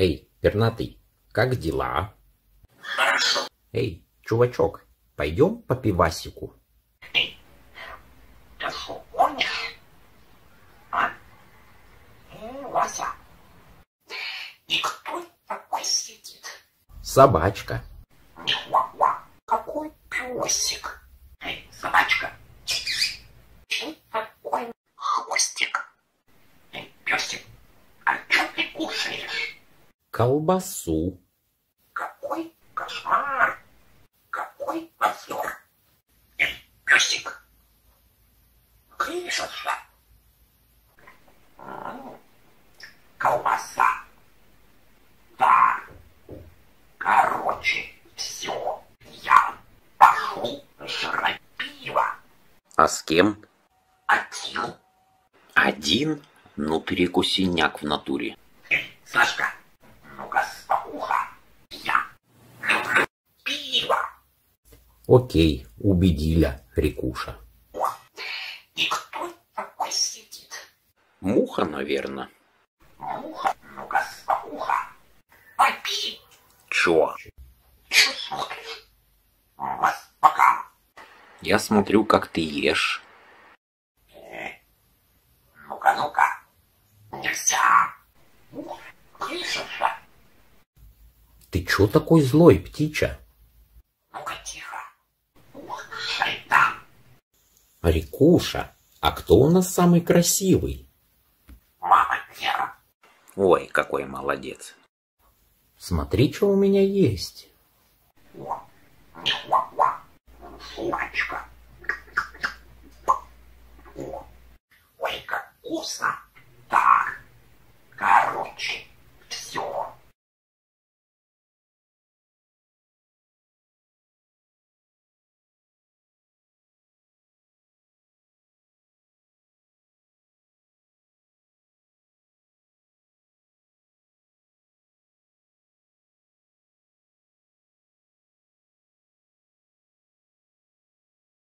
Эй, пернатый, как дела? Хорошо. Эй, чувачок, пойдем по пивасику? Эй, ты что, гонишь? А? Эй, Вася, и кто такой сидит? Собачка. Нихуа, какой пёсик. Эй, собачка, что такой хвостик? Эй, пёсик, а чё ты кушаешь? Колбасу. Какой кошмар! Какой позор! Эй, пёсик, крыша же! Колбаса! Да! Короче, всё, я пошёл жрать пиво! А с кем? Один. Один? Ну перекусеняк в натуре. Эй, Сашка, ну-ка, спокуха, я люблю пиво. Окей, убедила, Рикуша. О, и кто такой сидит? Муха, наверное. Муха, ну-ка, спокуха, попи. Чё? Чё смотришь? Вас пока. Я смотрю, как ты ешь. Ну-ка, ну-ка. Нельзя! Крыша же! Ты чё такой злой, птича? Ну-ка, тихо! Ух, шайтан! Рикуша, а кто у нас самый красивый? Мама Вера! Ой, какой молодец! Смотри, что у меня есть! О, нихуа-хуа! Жвачка! Ой, как вкусно! Так, короче.